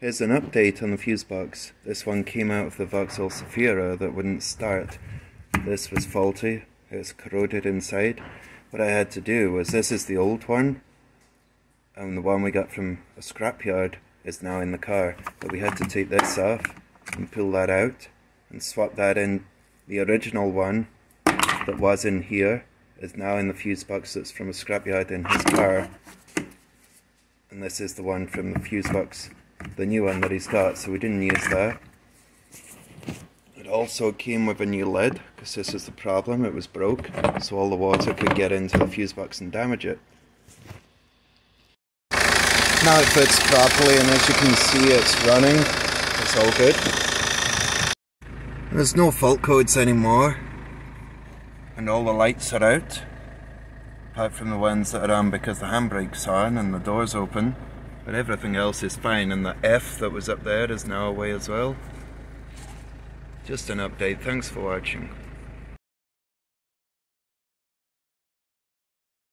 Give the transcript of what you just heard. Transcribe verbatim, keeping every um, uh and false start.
Here's an update on the fuse box. This one came out of the Vauxhall Zafira that wouldn't start. This was faulty, it's corroded inside. What I had to do was, this is the old one, and the one we got from a scrapyard is now in the car. But we had to take this off and pull that out and swap that in. The original one that was in here is now in the fuse box that's from a scrapyard in his car. And this is the one from the fuse box, the new one that he's got, so we didn't use that. It also came with a new lid, because this is the problem, it was broke, so all the water could get into the fuse box and damage it. Now it fits properly, and as you can see it's running, it's all good. There's no fault codes anymore, and all the lights are out, apart from the ones that are on because the handbrake's on and the door's open. But everything else is fine, and the F that was up there is now away as well. Just an update. Thanks for watching.